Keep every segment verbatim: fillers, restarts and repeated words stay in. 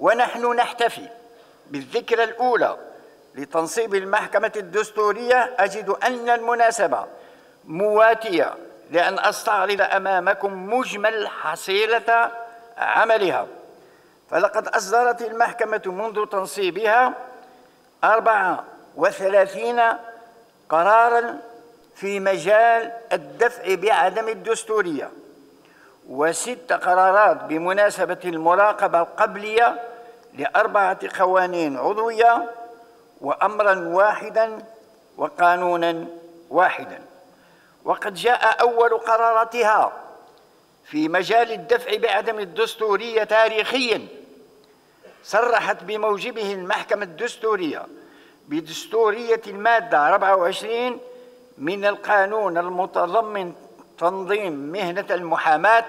ونحن نحتفي بالذكرى الأولى لتنصيب المحكمة الدستورية، أجد أن المناسبة مواتية لأن أستعرض أمامكم مجمل حصيلة عملها. فلقد أصدرت المحكمة منذ تنصيبها أربعة وثلاثين قراراً في مجال الدفع بعدم الدستورية، وست قرارات بمناسبة المراقبة القبلية لأربعة قوانين عضوية وأمراً واحداً وقانوناً واحداً. وقد جاء أول قراراتها في مجال الدفع بعدم الدستورية تاريخياً، صرحت بموجبه المحكمة الدستورية بدستورية المادة أربعة وعشرين من القانون المتضمن تنظيم مهنة المحاماة،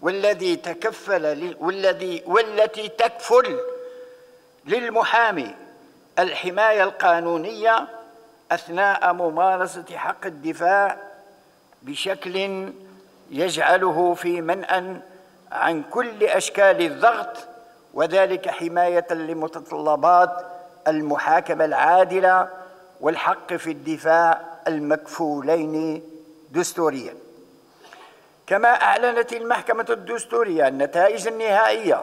والذي تكفل والذي والتي تكفل للمحامي الحماية القانونية أثناء ممارسة حق الدفاع بشكل يجعله في منأى عن كل أشكال الضغط، وذلك حماية لمتطلبات المحاكمة العادلة والحق في الدفاع المكفولين دستورياً. كما أعلنت المحكمة الدستورية النتائج النهائية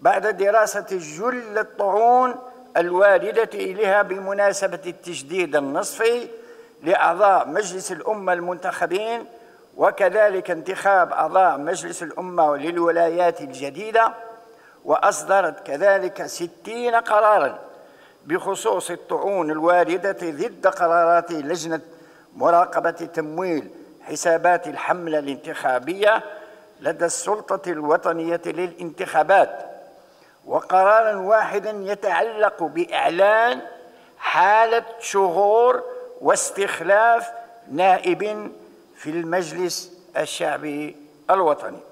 بعد دراسة جل الطعون الواردة إليها بمناسبة التجديد النصفي لأعضاء مجلس الأمة المنتخبين، وكذلك انتخاب أعضاء مجلس الأمة للولايات الجديدة، وأصدرت كذلك ستين قراراً بخصوص الطعون الواردة ضد قرارات لجنة مراقبة تمويل حسابات الحملة الانتخابية لدى السلطة الوطنية للانتخابات، وقراراً واحداً يتعلق بإعلان حالة شغور واستخلاف نائب في المجلس الشعبي الوطني.